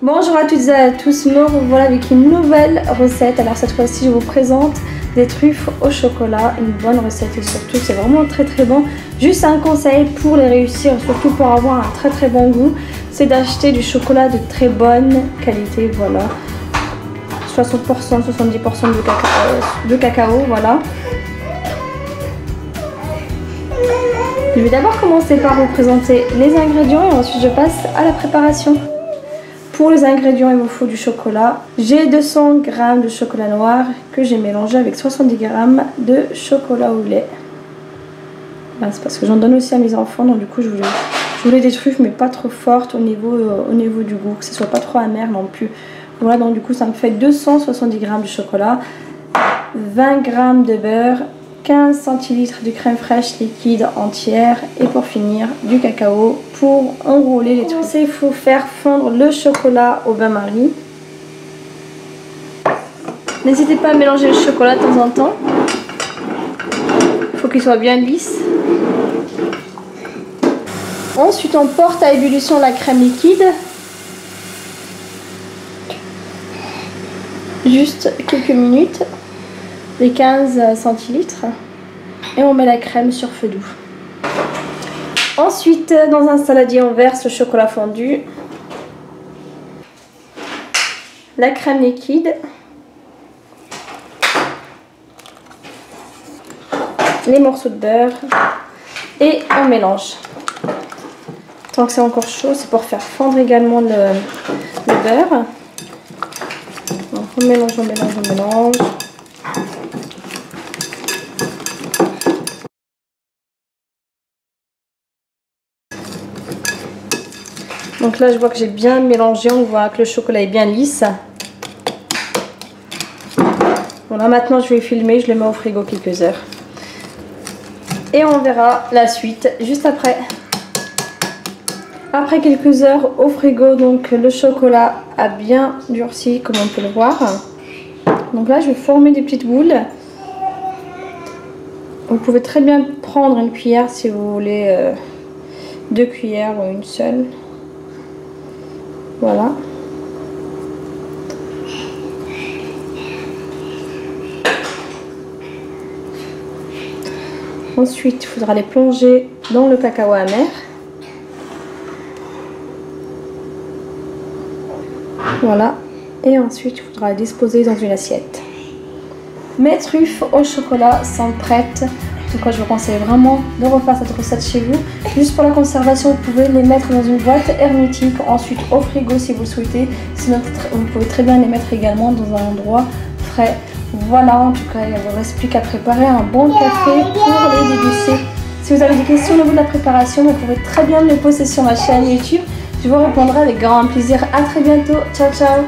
Bonjour à toutes et à tous, me revoilà avec une nouvelle recette. Alors cette fois-ci je vous présente des truffes au chocolat, une bonne recette et surtout c'est vraiment très bon. Juste un conseil pour les réussir, surtout pour avoir un très bon goût, c'est d'acheter du chocolat de très bonne qualité, voilà. 60%, 70% de cacao, voilà. Je vais d'abord commencer par vous présenter les ingrédients et ensuite je passe à la préparation. Pour les ingrédients, il me faut du chocolat. J'ai 200 g de chocolat noir que j'ai mélangé avec 70 g de chocolat au lait. Ben, c'est parce que j'en donne aussi à mes enfants, donc du coup je voulais des truffes mais pas trop fortes au niveau du goût, que ce soit pas trop amer non plus. Voilà, donc du coup ça me fait 270 g de chocolat, 20 g de beurre, 15 centilitres de crème fraîche liquide entière et pour finir du cacao pour enrouler les truffes. Il faut faire fondre le chocolat au bain-marie. N'hésitez pas à mélanger le chocolat de temps en temps. Il faut qu'il soit bien lisse. Ensuite on porte à ébullition la crème liquide. Juste quelques minutes. Les 15 centilitres et on met la crème sur feu doux. Ensuite dans un saladier on verse le chocolat fondu, la crème liquide, les morceaux de beurre et on mélange. Tant que c'est encore chaud, c'est pour faire fondre également le beurre. Donc on mélange, on mélange, on mélange. Donc là je vois que j'ai bien mélangé, on voit que le chocolat est bien lisse. Voilà, maintenant je vais filmer, je le mets au frigo quelques heures. Et on verra la suite juste après. Après quelques heures au frigo, donc le chocolat a bien durci comme on peut le voir. Donc là je vais former des petites boules. Vous pouvez très bien prendre une cuillère si vous voulez, 2 cuillères ou une seule. Voilà. Ensuite, il faudra les plonger dans le cacao amer. Voilà. Et ensuite, il faudra les disposer dans une assiette. Mes truffes au chocolat sont prêtes. En tout cas, je vous conseille vraiment de refaire cette recette chez vous. Juste pour la conservation, vous pouvez les mettre dans une boîte hermétique, ensuite au frigo si vous le souhaitez. Sinon, vous pouvez très bien les mettre également dans un endroit frais. Voilà, en tout cas, il ne vous reste plus qu'à préparer un bon café pour les déguster. Si vous avez des questions au niveau de la préparation, vous pouvez très bien me les poser sur ma chaîne YouTube. Je vous répondrai avec grand plaisir. A très bientôt. Ciao, ciao.